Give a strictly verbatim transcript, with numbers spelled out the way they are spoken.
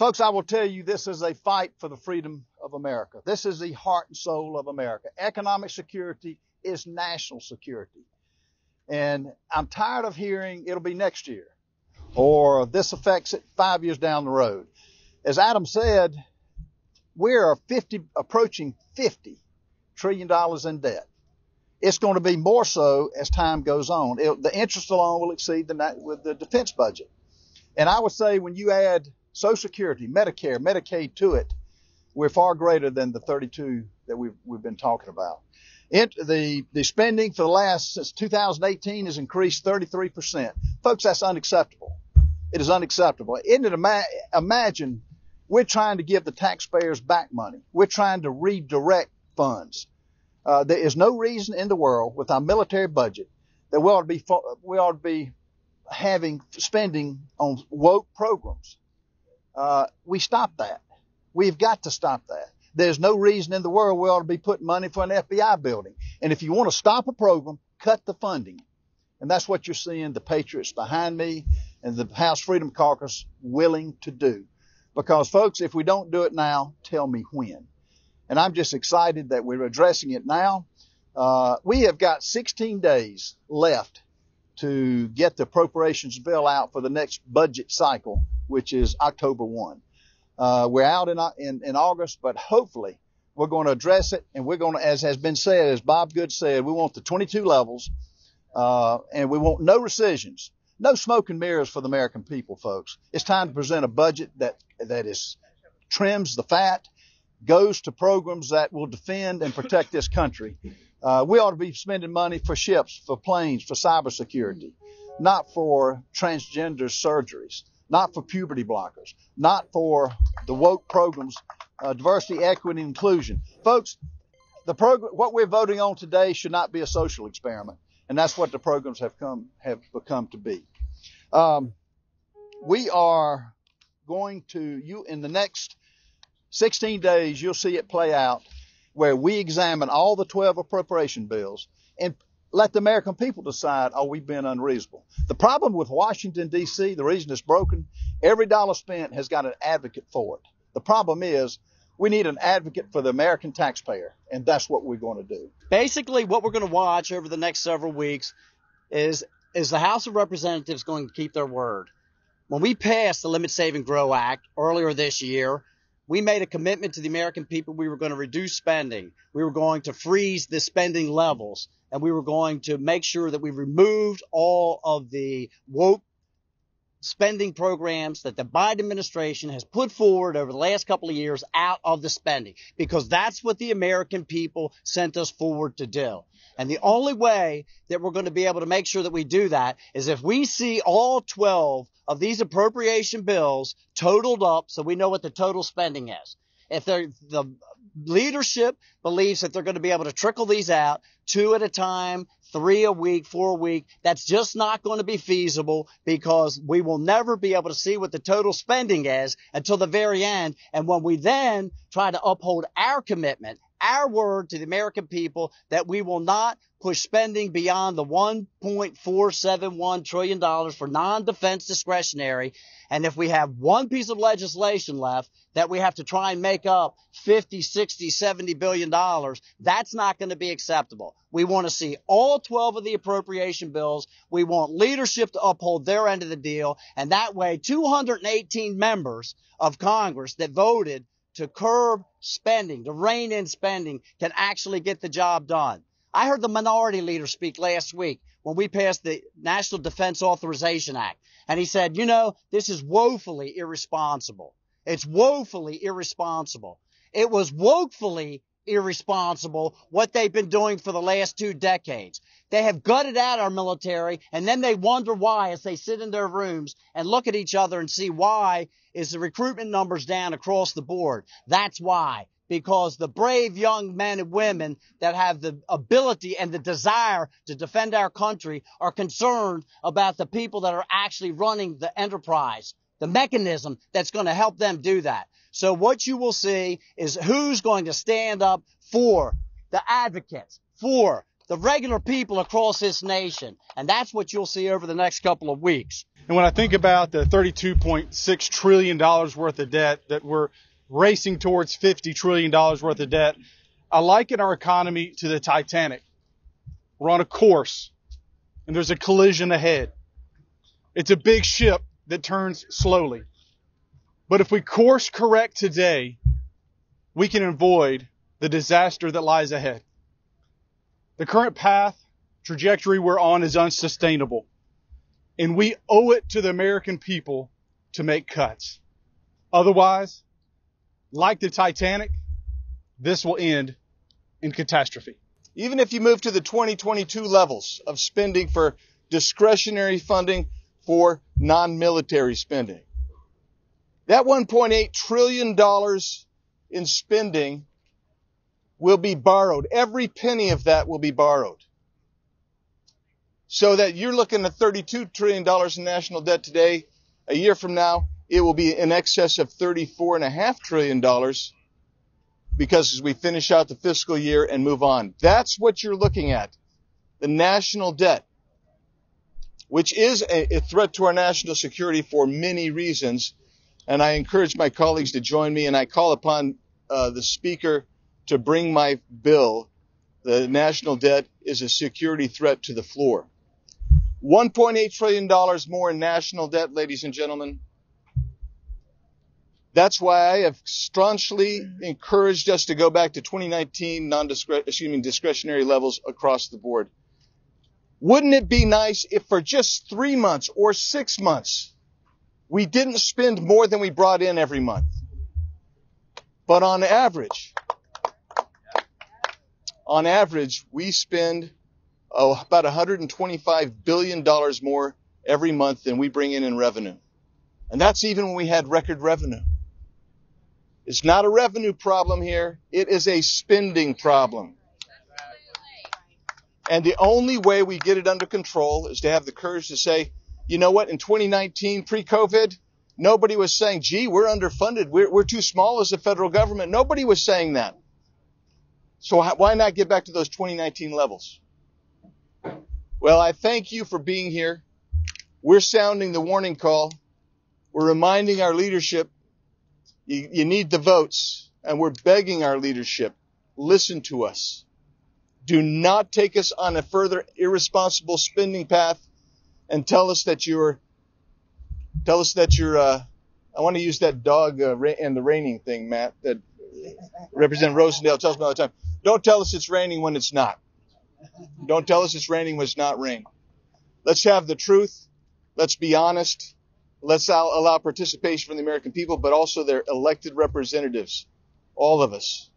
Folks, I will tell you, this is a fight for the freedom of America. This is the heart and soul of America. Economic security is national security. And I'm tired of hearing it'll be next year, or this affects it five years down the road. As Adam said, we're fifty, approaching fifty trillion dollars in debt. It's going to be more so as time goes on. It, the interest alone will exceed the, with the defense budget. And I would say when you add Social Security, Medicare, Medicaid to it, we're far greater than the thirty-two that we've, we've been talking about. It, the, the spending for the last, since two thousand eighteen, has increased thirty-three percent. Folks, that's unacceptable. It is unacceptable. Isn't it? Ima- imagine we're trying to give the taxpayers back money. We're trying to redirect funds. Uh, there is no reason in the world with our military budget that we ought to be, we ought to be having spending on woke programs. Uh, we stop that. We've got to stop that. There's no reason in the world we ought to be putting money for an F B I building. And if you want to stop a program, cut the funding. And that's what you're seeing the patriots behind me and the House Freedom Caucus willing to do. Because, folks, if we don't do it now, tell me when. And I'm just excited that we're addressing it now. Uh, we have got sixteen days left to get the appropriations bill out for the next budget cycle, which is October first. Uh, we're out in, in, in August, but hopefully we're going to address it. And we're going to, as has been said, as Bob Good said, we want the twenty-two levels uh, and we want no rescissions, no smoke and mirrors for the American people, folks. It's time to present a budget that, that is trims the fat, goes to programs that will defend and protect this country. Uh, we ought to be spending money for ships, for planes, for cybersecurity, not for transgender surgeries, not for puberty blockers, not for the woke programs, uh, diversity, equity, and inclusion. Folks, the program, what we're voting on today should not be a social experiment, and that's what the programs have come have become to be. Um, we are going to, you in the next sixteen days, you'll see it play out where we examine all the twelve appropriation bills and let the American people decide, are we being unreasonable? The problem with Washington, D C, the reason it's broken, every dollar spent has got an advocate for it. The problem is we need an advocate for the American taxpayer, and that's what we're going to do. Basically, what we're going to watch over the next several weeks is, is the House of Representatives going to keep their word? When we passed the Limit, Save, and Grow Act earlier this year, we made a commitment to the American people we were going to reduce spending. We were going to freeze the spending levels, and we were going to make sure that we removed all of the woke spending programs that the Biden administration has put forward over the last couple of years out of the spending, because that's what the American people sent us forward to do. And the only way that we're going to be able to make sure that we do that is if we see all twelve of these appropriation bills totaled up so we know what the total spending is. If the leadership believes that they're going to be able to trickle these out two at a time, three a week, four a week, that's just not going to be feasible, because we will never be able to see what the total spending is until the very end. And when we then try to uphold our commitment, our word to the American people that we will not push spending beyond the one point four seven one trillion dollars for non-defense discretionary. And if we have one piece of legislation left that we have to try and make up fifty, sixty, seventy billion dollars, that's not going to be acceptable. We want to see all twelve of the appropriation bills. We want leadership to uphold their end of the deal. And that way, two hundred eighteen members of Congress that voted to curb spending, to rein in spending, can actually get the job done. I heard the minority leader speak last week when we passed the National Defense Authorization Act, and he said, you know, this is woefully irresponsible. It's woefully irresponsible. It was woefully irresponsible what they've been doing for the last two decades. They have gutted out our military, and then they wonder why as they sit in their rooms and look at each other and see why is the recruitment numbers down across the board. That's why, because the brave young men and women that have the ability and the desire to defend our country are concerned about the people that are actually running the enterprise, the mechanism that's going to help them do that. So what you will see is who's going to stand up for the advocates, for the regular people across this nation. And that's what you'll see over the next couple of weeks. And when I think about the thirty-two point six trillion dollars worth of debt that we're racing towards fifty trillion dollars worth of debt, I liken our economy to the Titanic. We're on a course, and there's a collision ahead. It's a big ship that turns slowly. But if we course correct today, we can avoid the disaster that lies ahead. The current path, trajectory we're on is unsustainable, and we owe it to the American people to make cuts. Otherwise, like the Titanic, this will end in catastrophe. Even if you move to the twenty twenty-two levels of spending for discretionary funding for non-military spending, that one point eight trillion dollars in spending will be borrowed. Every penny of that will be borrowed. So that you're looking at thirty-two trillion dollars in national debt today. A year from now, it will be in excess of thirty-four point five trillion dollars because as we finish out the fiscal year and move on. That's what you're looking at, the national debt, which is a, a threat to our national security for many reasons. And I encourage my colleagues to join me, and I call upon uh, the Speaker to bring my bill. The national debt is a security threat to the floor. one point eight trillion dollars more in national debt, ladies and gentlemen. That's why I have staunchly encouraged us to go back to twenty nineteen non-discretionary, excuse me, discretionary levels across the board. Wouldn't it be nice if for just three months or six months, we didn't spend more than we brought in every month? But on average, on average, we spend oh, about one hundred twenty-five billion dollars more every month than we bring in in revenue. And that's even when we had record revenue. It's not a revenue problem here. It is a spending problem. And the only way we get it under control is to have the courage to say, you know what, in twenty nineteen, pre-COVID, nobody was saying, gee, we're underfunded. We're, we're too small as the federal government. Nobody was saying that. So why not get back to those twenty nineteen levels? Well, I thank you for being here. We're sounding the warning call. We're reminding our leadership, you, you need the votes, and we're begging our leadership, listen to us. Do not take us on a further irresponsible spending path and tell us that you're, tell us that you're, uh, I want to use that dog uh, ra- and the raining thing, Matt, that Representative Rosendale tells me all the time. Don't tell us it's raining when it's not. Don't tell us it's raining when it's not rain. Let's have the truth. Let's be honest. Let's allow, allow participation from the American people, but also their elected representatives, all of us.